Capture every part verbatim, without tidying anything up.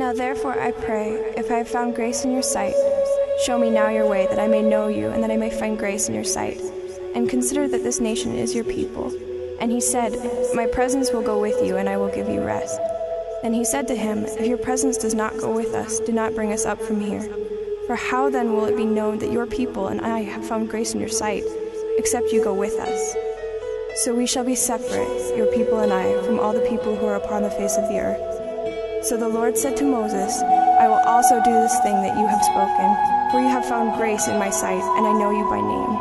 Now therefore I pray, if I have found grace in your sight, show me now your way, that I may know you, and that I may find grace in your sight. And consider that this nation is your people. And he said, My presence will go with you, and I will give you rest. Then he said to him, If your presence does not go with us, do not bring us up from here. For how then will it be known that your people and I have found grace in your sight, except you go with us? So we shall be separate, your people and I, from all the people who are upon the face of the earth. So the Lord said to Moses, I will also do this thing that you have spoken, for you have found grace in my sight, and I know you by name.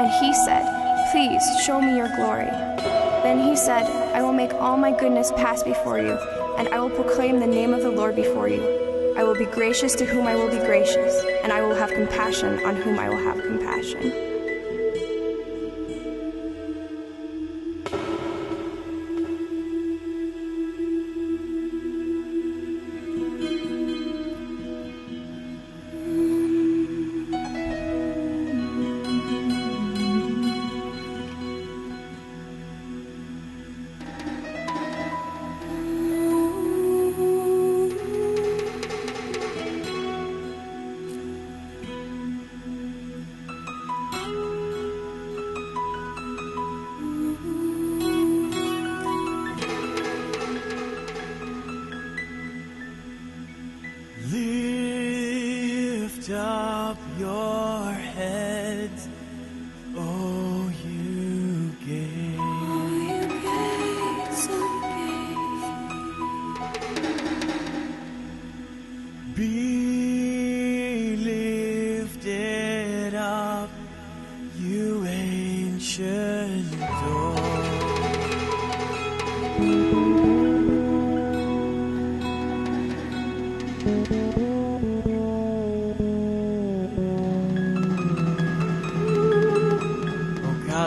And he said, Please show me your glory. Then he said, I will make all my goodness pass before you, and I will proclaim the name of the Lord before you. I will be gracious to whom I will be gracious, and I will have compassion on whom I will have compassion.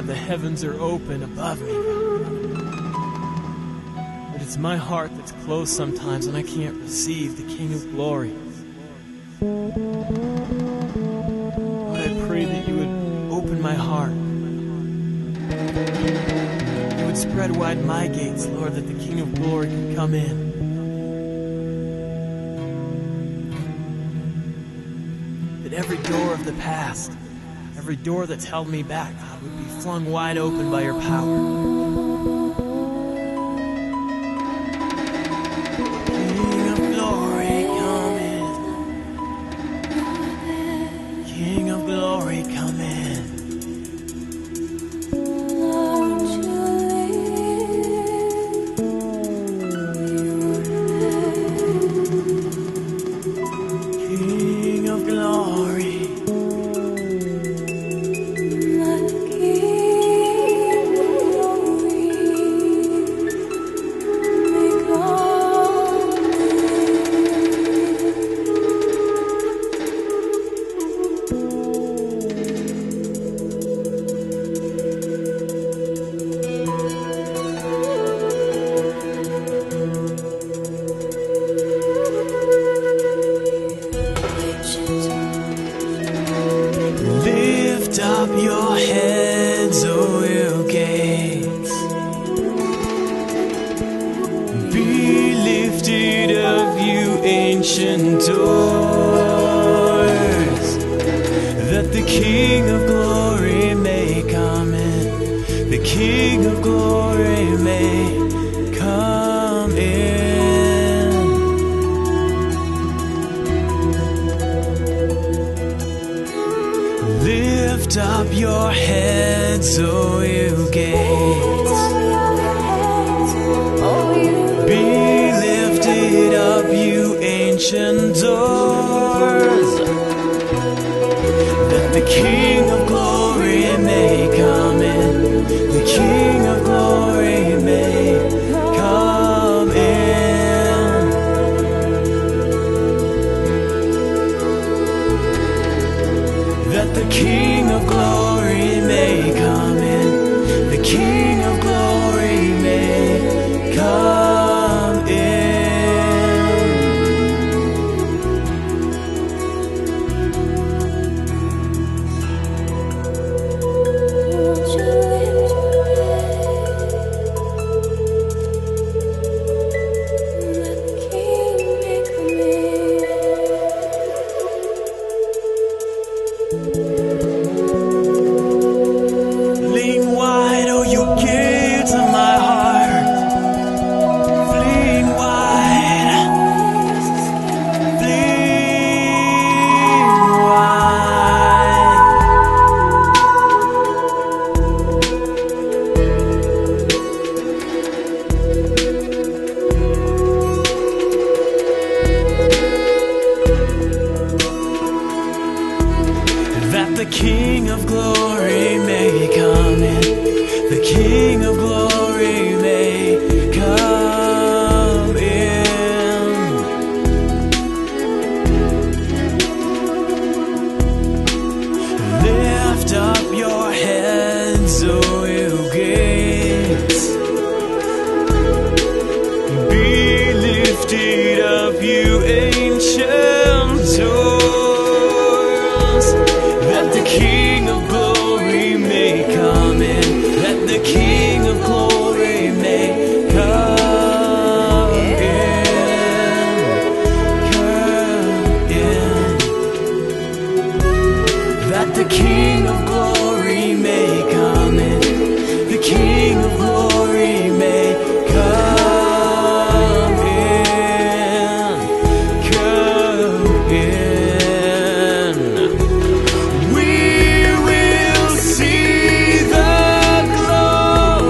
The heavens are open above me, but it's my heart that's closed sometimes, and I can't receive the King of Glory. Lord, I pray that you would open my heart. You would spread wide my gates, Lord, that the King of Glory could come in. That every door of the past, every door that's held me back, would be flung wide open by your power. King of glory, come in. King of glory, come in. King of glory. King of glory may be coming. The King of glory may come in. Lift up your heads, O you gates. Be lifted up, you ancient doors, that the King of glory may come in. Let the King of glory may come in, come in. That the King of glory may come in. The King of glory may come in, come in. We will see the glory.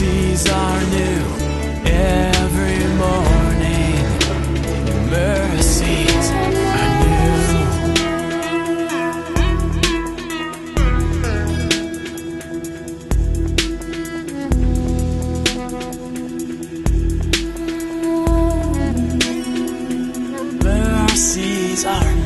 mercies are new every morning. Your mercies are new. Mercies are new.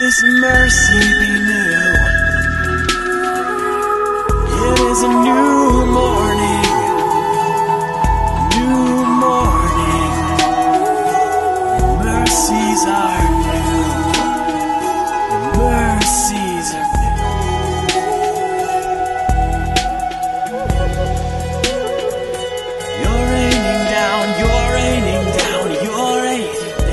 This mercy be new. It is a new morning, new morning. Your mercies are new. Your mercies are new. You're raining down. You're raining down. You're raining down.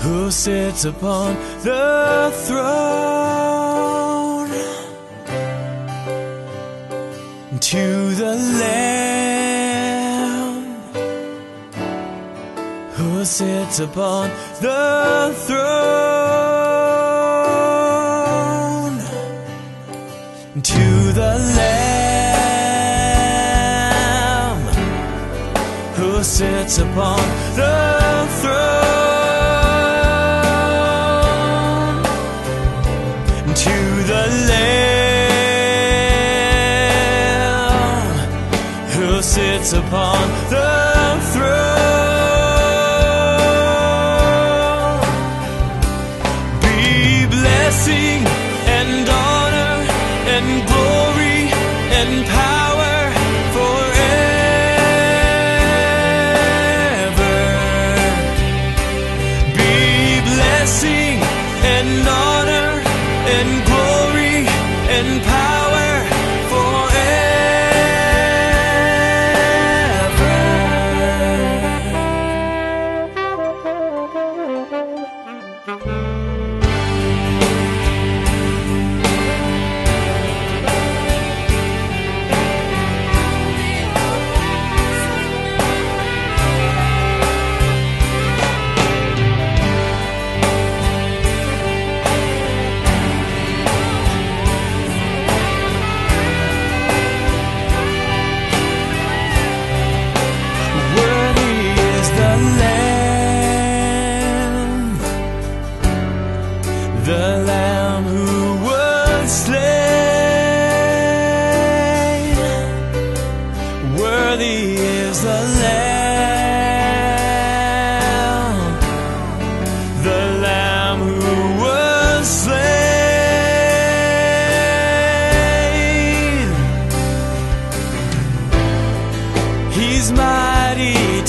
Who sits upon the throne? To the Lamb who sits upon the throne. To the Lamb who sits upon the throne. Sits upon the throne. Be blessing and honor and glory and power forever. Be blessing and honor and glory and power. Forever.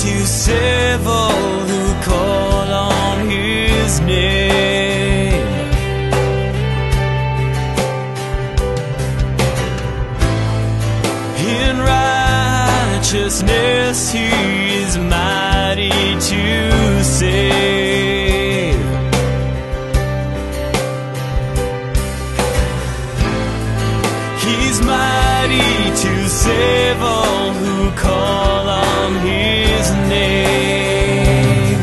to save all who call on his name. In righteousness he is mighty to save. He's mighty to save all who call on his name.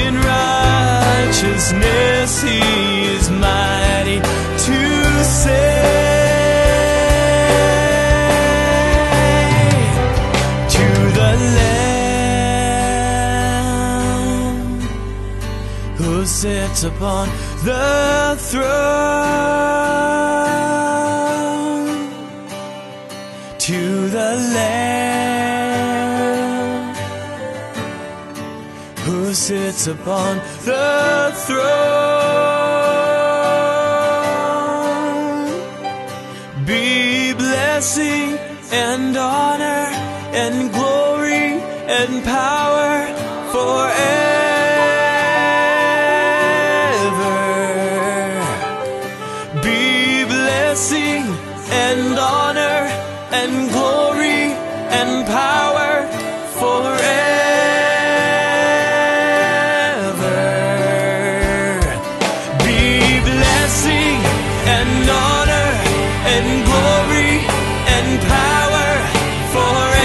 In righteousness he is mighty to save. Who sits upon the throne? To the Lamb who sits upon the throne be blessing and honor and glory and power forever. And honor and glory and power forever. Be blessing and honor and glory and power forever.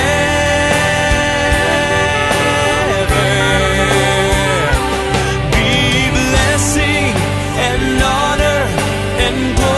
Be blessing and honor and glory.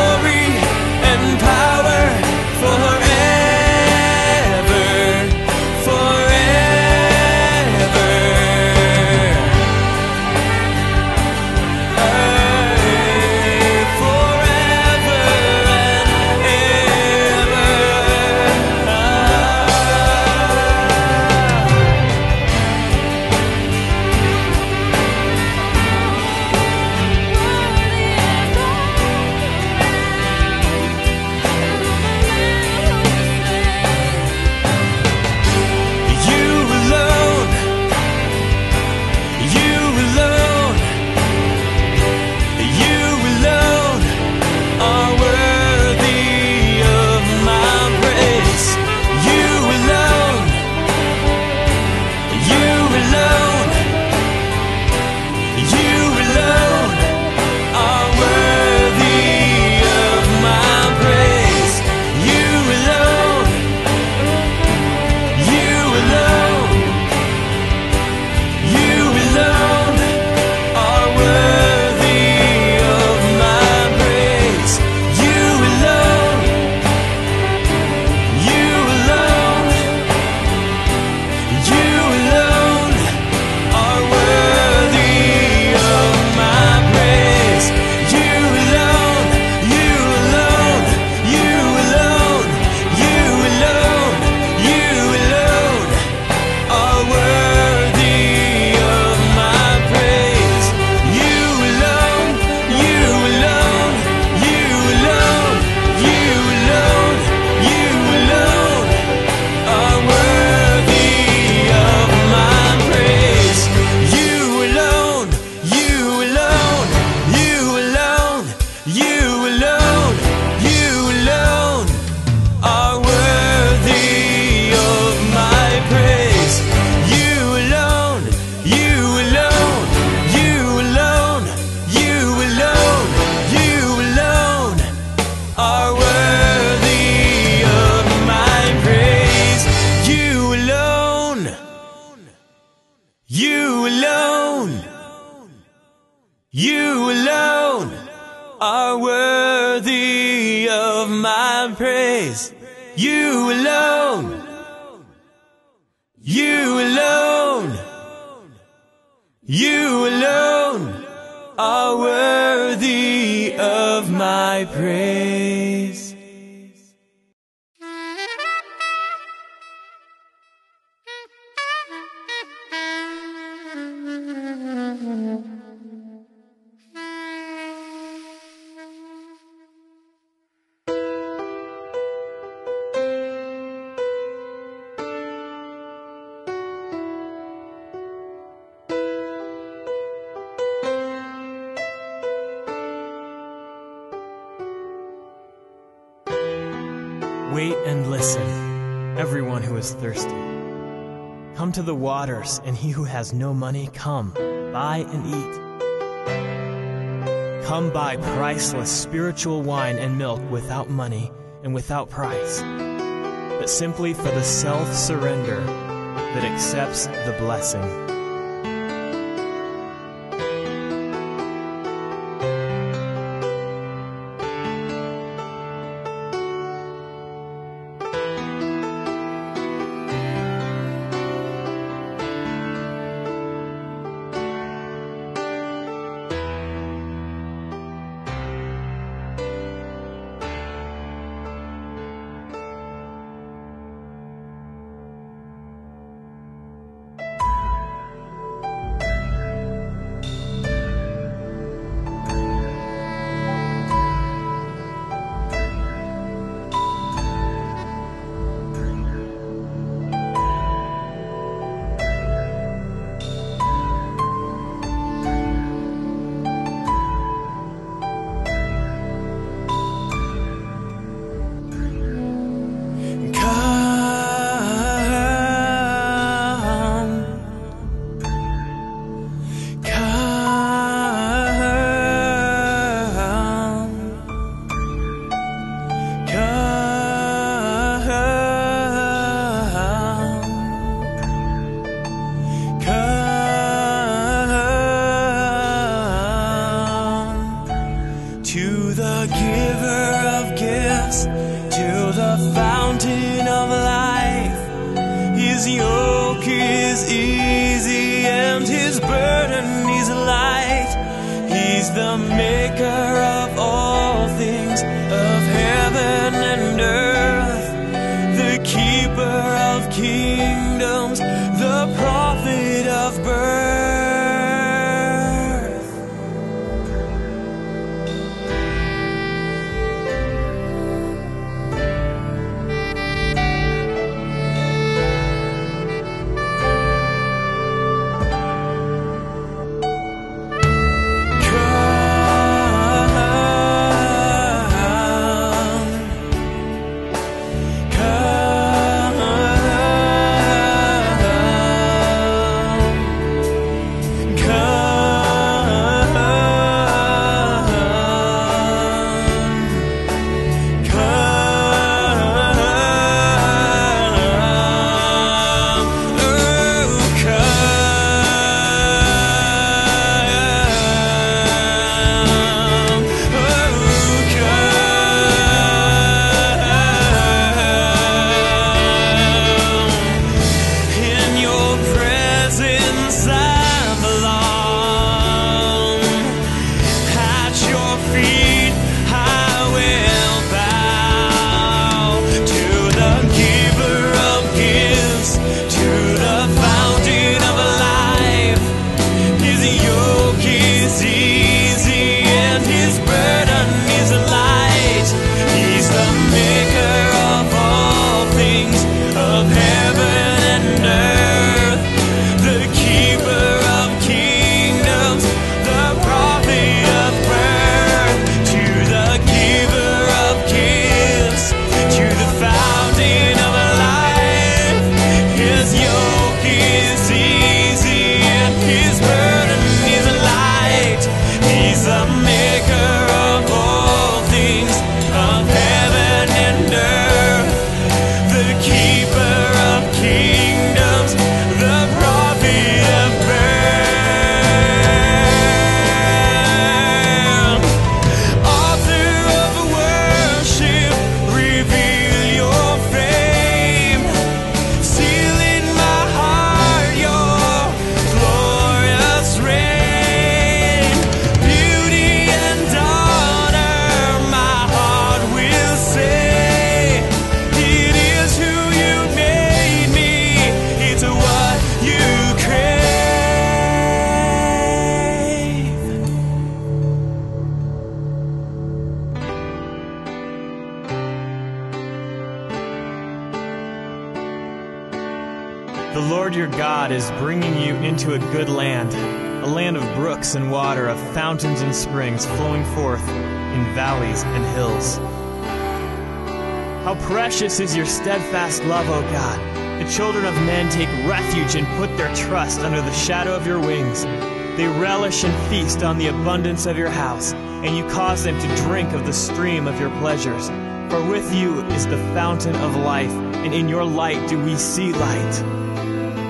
You alone, you alone are worthy of my praise. You alone, you alone, you alone are worthy of my praise. Wait and listen, everyone who is thirsty. Come to the waters, and he who has no money, come, buy and eat. Come buy priceless spiritual wine and milk without money and without price, but simply for the self-surrender that accepts the blessing. Springs flowing forth in valleys and hills. How precious is your steadfast love, O God! The children of men take refuge and put their trust under the shadow of your wings. They relish and feast on the abundance of your house, and you cause them to drink of the stream of your pleasures. For with you is the fountain of life, and in your light do we see light.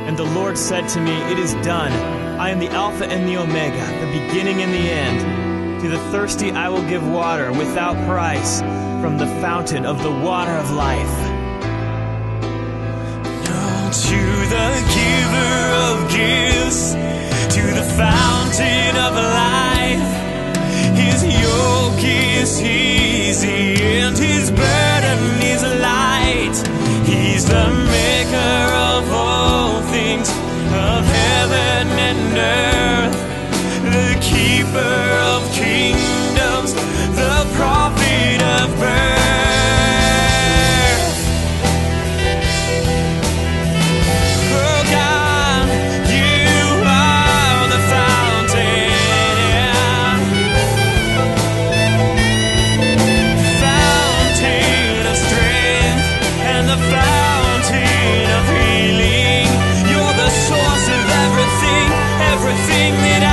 And the Lord said to me, It is done. I am the Alpha and the Omega, the beginning and the end. To the thirsty I will give water without price, from the fountain of the water of life. Oh, to the giver of gifts, to the fountain of life, his yoke is easy and his burden is light. He's the maker of all things, of heaven and earth, the keeper of kingdoms, the prophet of birth. Oh God, you are the fountain, yeah. Fountain of strength and the fountain of healing. You're the source of everything, everything that I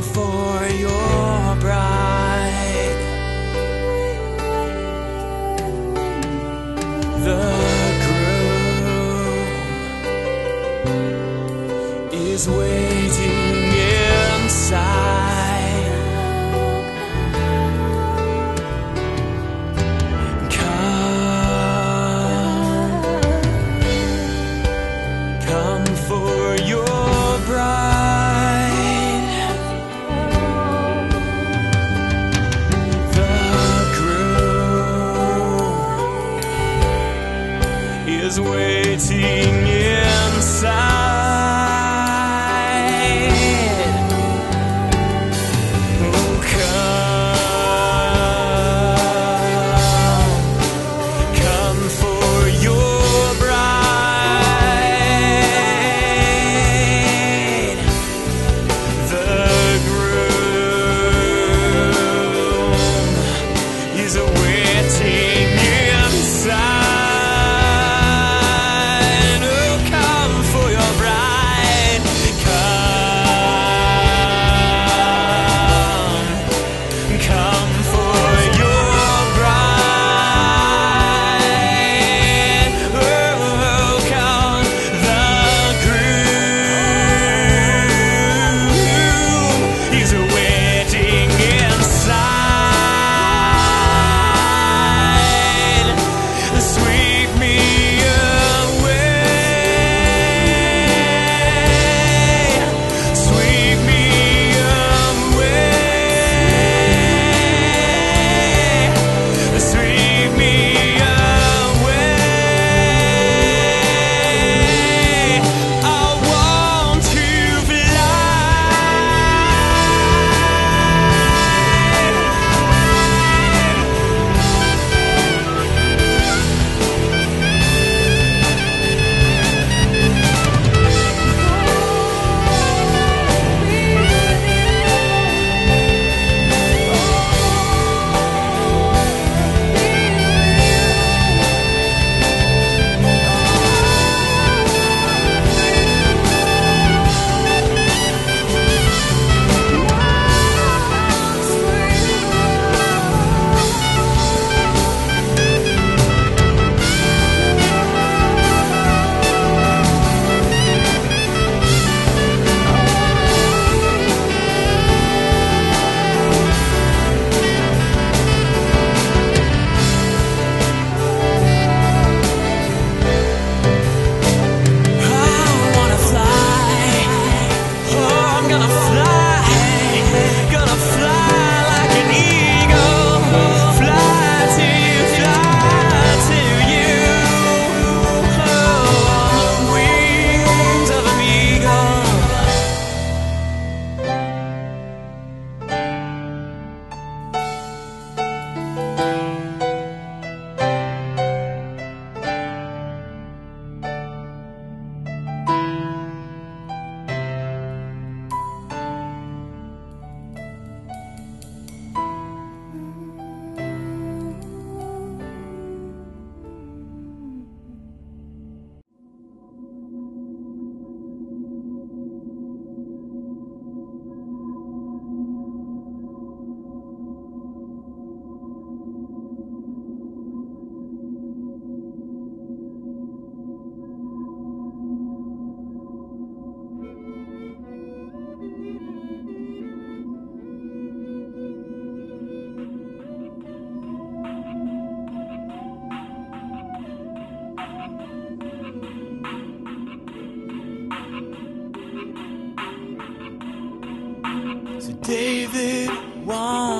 for your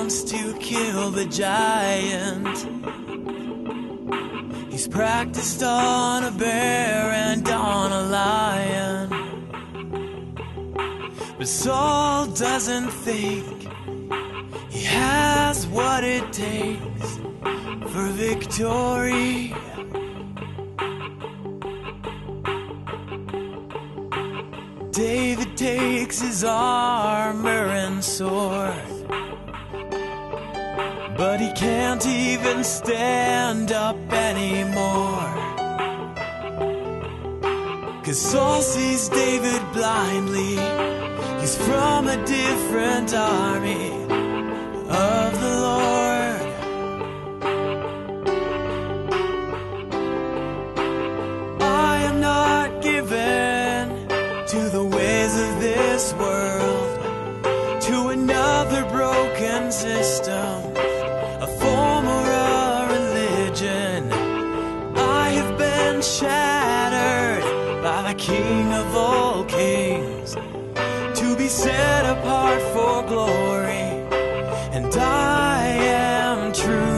wants to kill the giant. He's practiced on a bear and on a lion, but Saul doesn't think he has what it takes for victory. David takes his armor and sword, but he can't even stand up anymore, 'cause Saul sees David blindly. He's from a different army of the Lord. I am not given to the ways of this world, to another broken system, shattered by the King of all kings, to be set apart for glory, and I am truly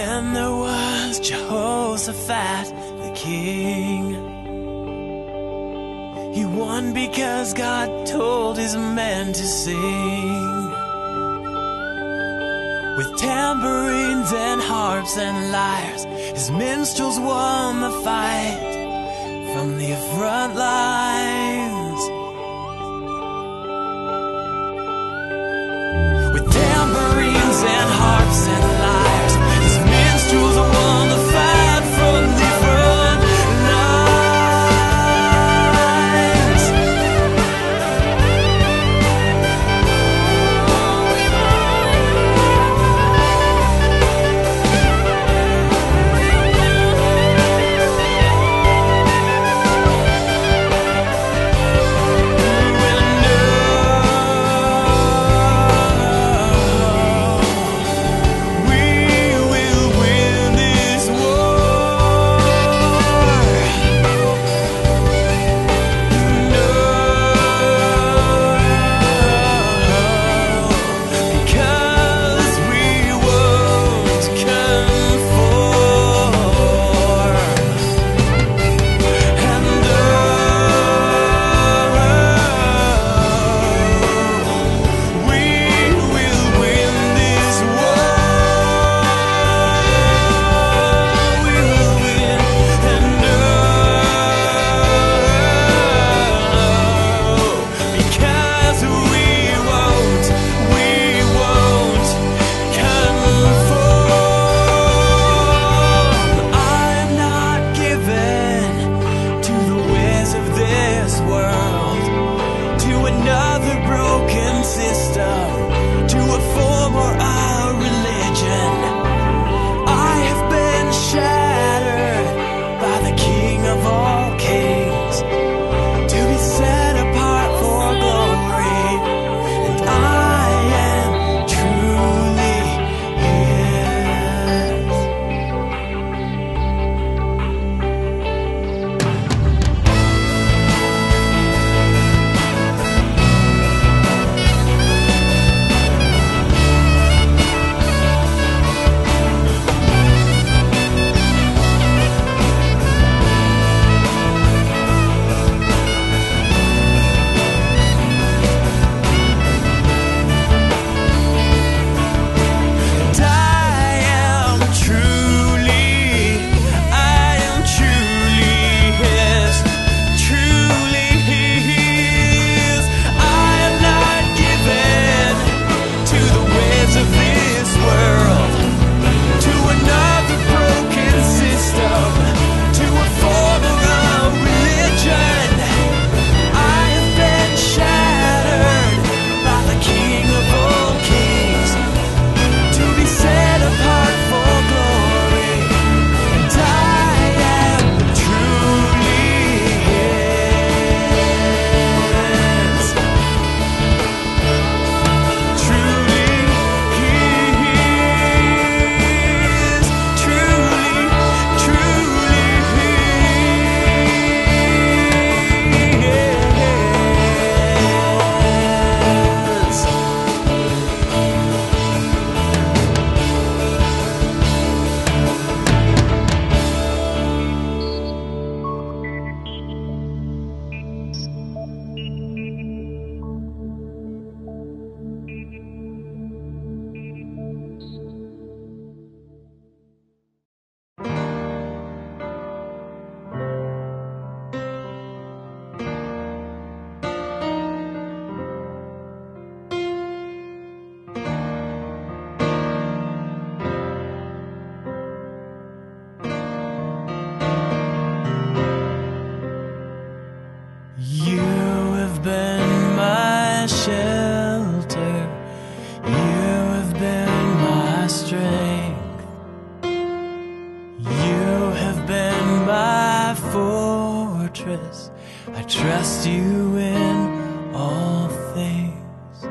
Then there was Jehoshaphat, the king. He won because God told his men to sing. With tambourines and harps and lyres, his minstrels won the fight from the front lines. With tambourines and harps and lyres, choose the one to fight from different lives. promises. I trust you in all things.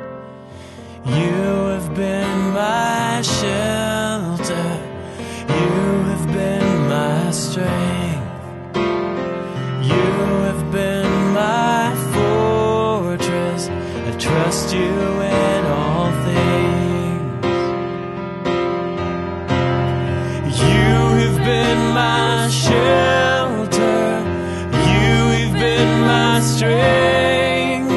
You have been my shelter. You have been my strength. You have been my fortress. I trust you in all things. You have been my shelter. Strength,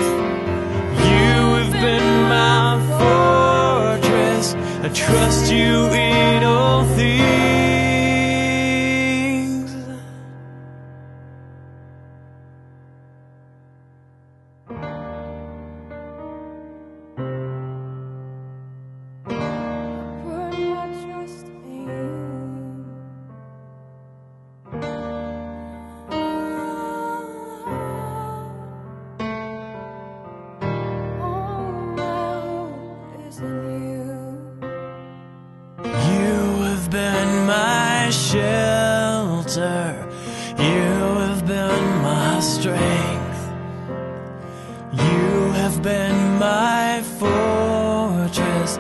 you have been my fortress.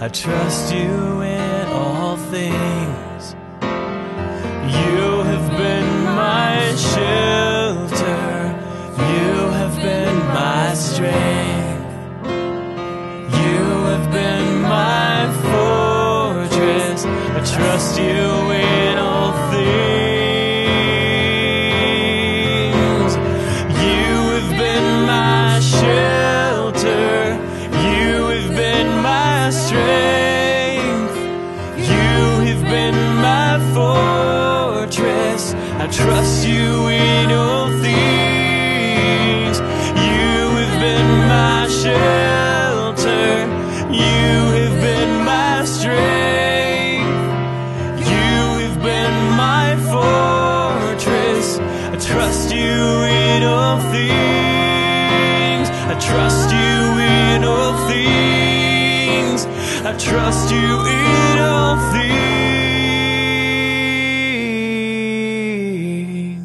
I trust you in all things. Put my trust in you. Shelter, you have been my strength. You have been my fortress. I trust you in all things. You have been my shelter. You have been my strength. You have been my fortress. I trust you in. I trust you in all things. You have been my shelter. You have been my strength. You have been my fortress. I trust you in all things. I trust you in all things. I trust you in all things.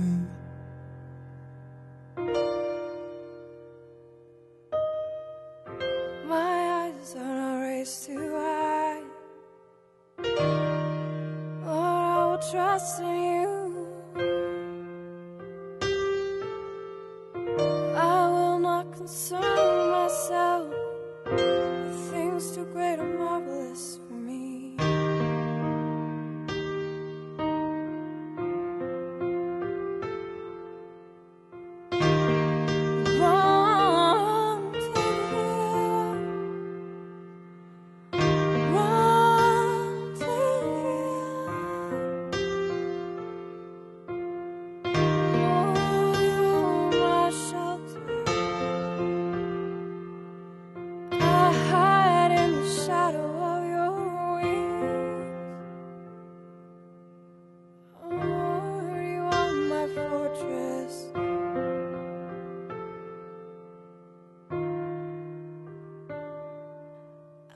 My eyes are raised too high, or I will trust in you. I will not concern myself with things too great or marvelous for me.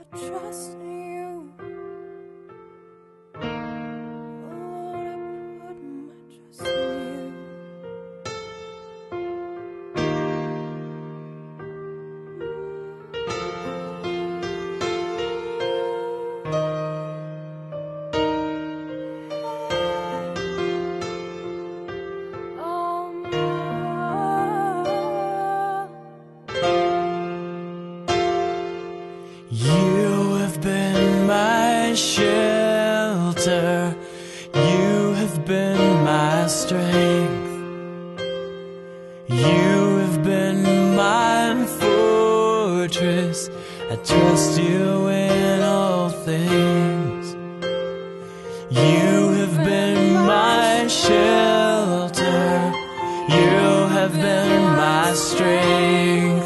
Trust in you, oh Lord, I put my trust in you. Oh my, you. Shelter, you have been my strength. You have been my fortress. I trust you in all things. You have been my shelter. You have been my strength.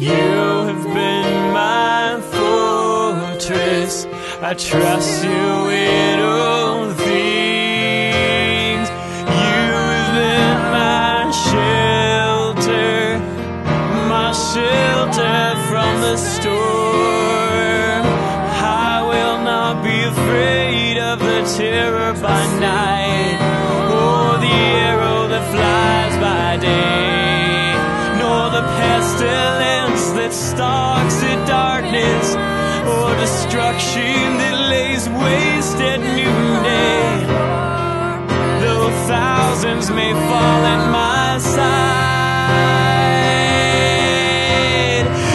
You have been my fortress. I trust you in all things. You have been my shelter, my shelter from the storm. I will not be afraid of the terror by night, or the arrow that flies stalks the darkness, or destruction that lays waste at noonday. Though thousands may fall at my side,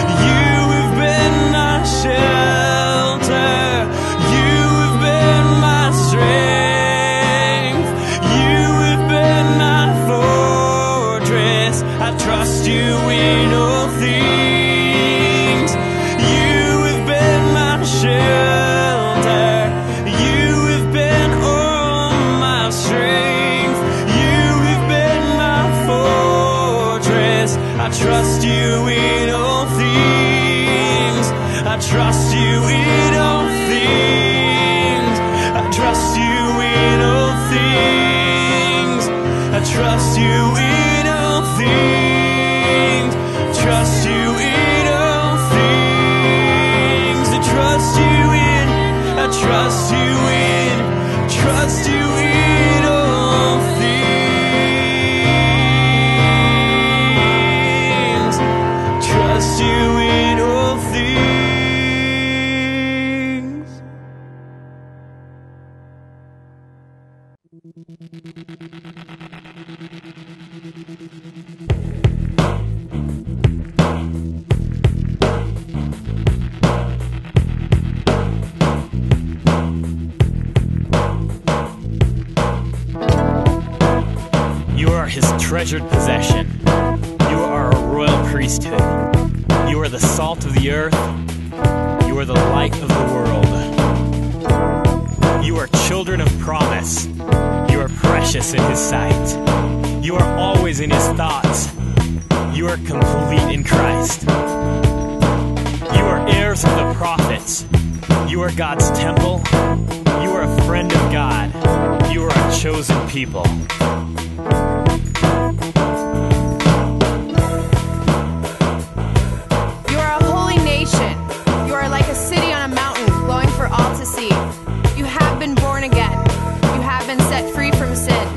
you have been my shelter, you have been my strength, you have been my fortress. I trust you in all things. I trust you in all things. I trust you in all things. I trust you in all things. I trust you in all things. I trust you in all things. I trust you in. I trust you in. I trust you in all things. You in all things. You are his treasured possession. You are a royal priesthood. You are the salt of the earth. You are the light of the world. You are children of promise. You are precious in his sight. You are always in his thoughts. You are complete in Christ. You are heirs of the prophets. You are God's temple. You are a friend of God. You are a chosen people. You have been born again. You have been set free from sin.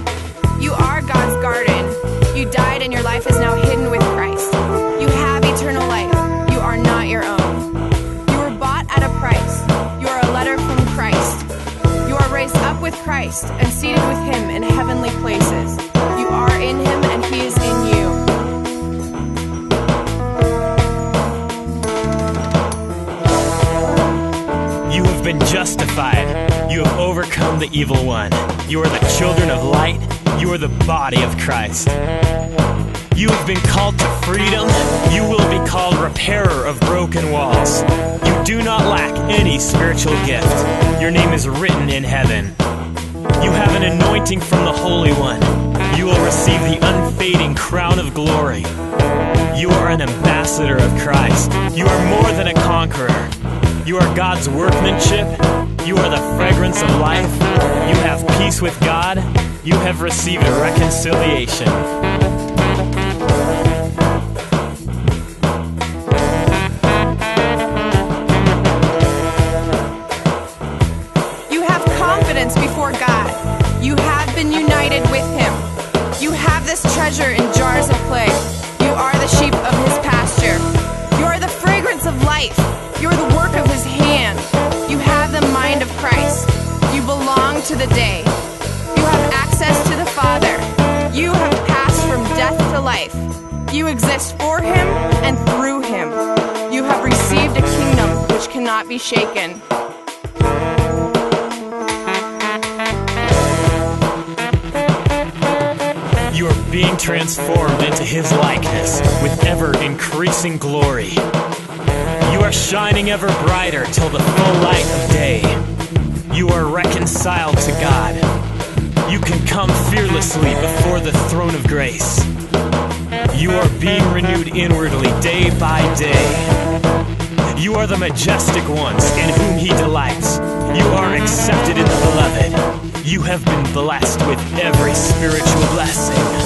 You are God's garden. You died and your life is now hidden with Christ. You have eternal life. You are not your own. You were bought at a price. You are a letter from Christ. You are raised up with Christ and seated with him in heavenly places. You are in him and he is in you. Been justified. You have overcome the evil one. You are the children of light. You are the body of Christ. You have been called to freedom. You will be called repairer of broken walls. You do not lack any spiritual gift. Your name is written in heaven. You have an anointing from the Holy One. You will receive the unfading crown of glory. You are an ambassador of Christ. You are more than a conqueror. You are God's workmanship. You are the fragrance of life. You have peace with God. You have received a reconciliation. You have confidence before God. You have been united with him. You have this treasure in jars of clay. You are the sheep of his pasture. You are the fragrance of life. You are the work of his hand. You have the mind of Christ. You belong to the day. You have access to the Father. You have passed from death to life. You exist for him and through him. You have received a kingdom which cannot be shaken. You are being transformed into his likeness with ever-increasing glory. You are shining ever brighter till the full light of day. You are reconciled to God. You can come fearlessly before the throne of grace. You are being renewed inwardly day by day. You are the majestic ones in whom he delights. You are accepted in the beloved. You have been blessed with every spiritual blessing.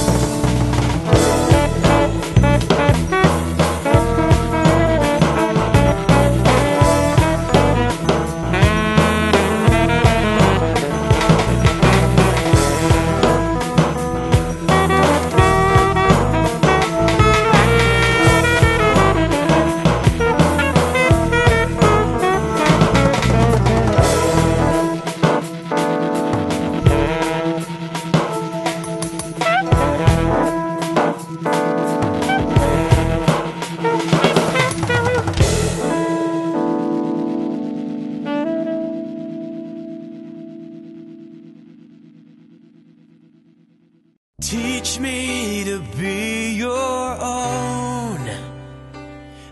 to be your own.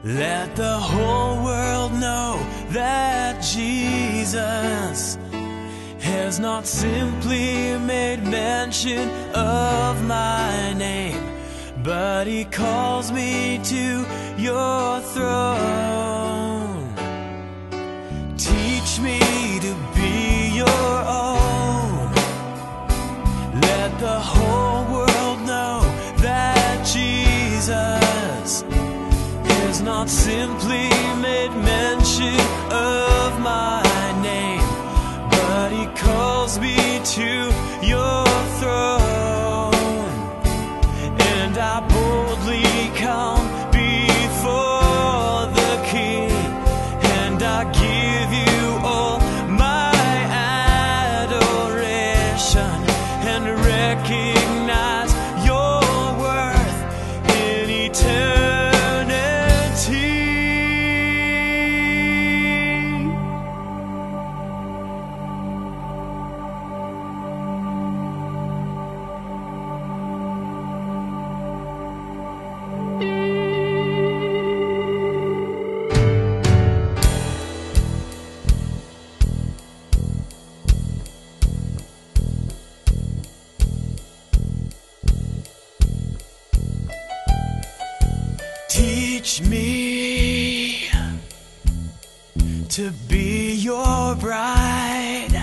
Let the whole world know that Jesus has not simply made mention of my name, but he calls me to your throne. Teach me to be your own. Let the whole world know that Jesus is not simply made mention of my name, but he calls me to your throne, and I boldly come before the King, and I give you all my adoration, and recognize your worth in eternity. Teach me to be your bride.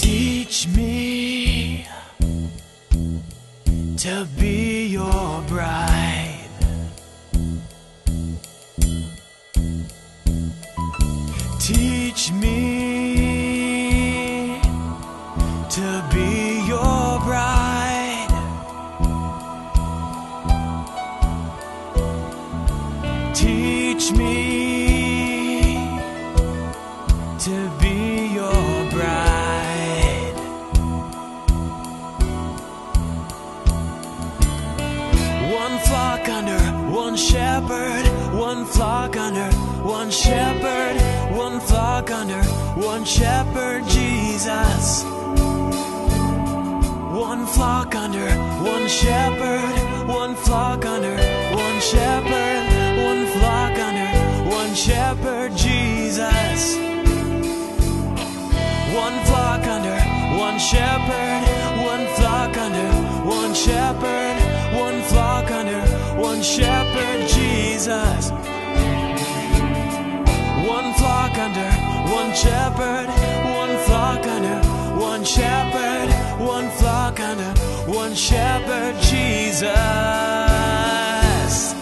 Teach me to be your bride. Teach me to be your bride. Teach me to be your bride. One flock under one shepherd, one flock under one shepherd, one flock under one shepherd, Jesus. One flock under one shepherd, one flock under one shepherd, one flock under one shepherd, Jesus. One flock under one shepherd, one flock under one shepherd, one flock under one shepherd, Jesus. One flock under one shepherd, one flock under one shepherd, one flock under one shepherd, Jesus.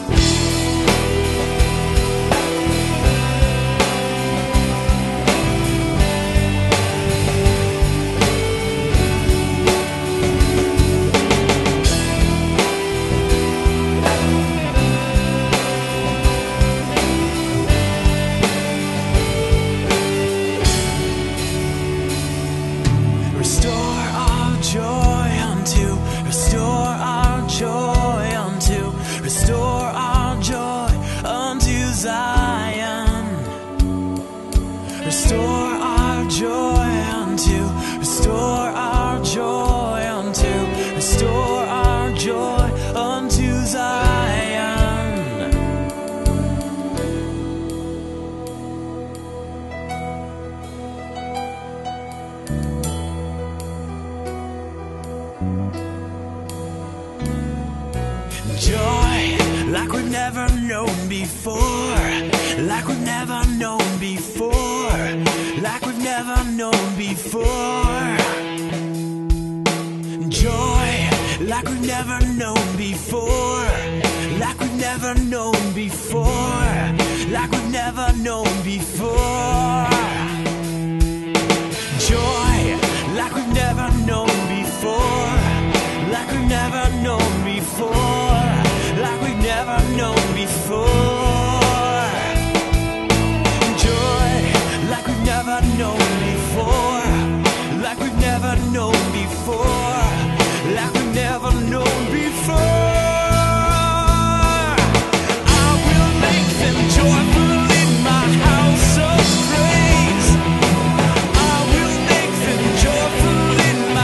Restore our joy unto, restore our joy unto, restore our joy unto Zion. Joy like we've never known before, like we've never known before, like we've never known before. Joy like we've never known before, like we've never known before, like we've never known before. Joy like we've never known before, like we've never known before, like we've never known before. Never known before, like we've never known before, like we've never known before. I will make them joyfully my house of praise. I will make them joyfully my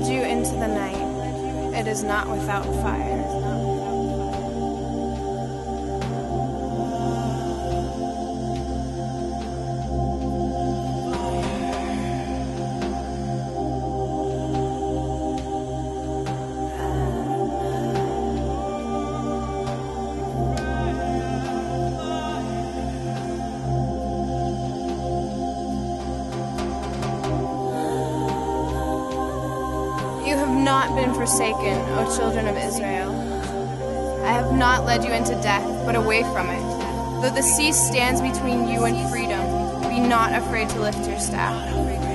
led you into the night, it is not without fire. You have not been forsaken, O children of Israel. I have not led you into death, but away from it. Though the sea stands between you and freedom, be not afraid to lift your staff.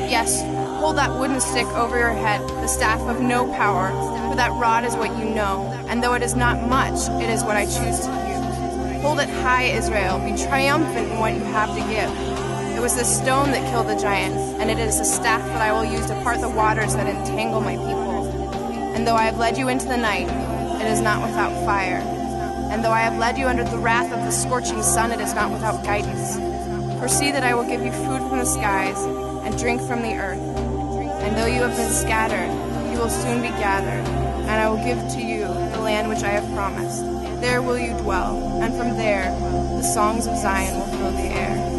Yes, hold that wooden stick over your head, the staff of no power, for that rod is what you know, and though it is not much, it is what I choose to use. Hold it high, Israel, be triumphant in what you have to give. It was the stone that killed the giant, and it is the staff that I will use to part the waters that entangle my people. And though I have led you into the night, it is not without fire. And though I have led you under the wrath of the scorching sun, it is not without guidance. For see that I will give you food from the skies, and drink from the earth. And though you have been scattered, you will soon be gathered, and I will give to you the land which I have promised. There will you dwell, and from there the songs of Zion will fill the air.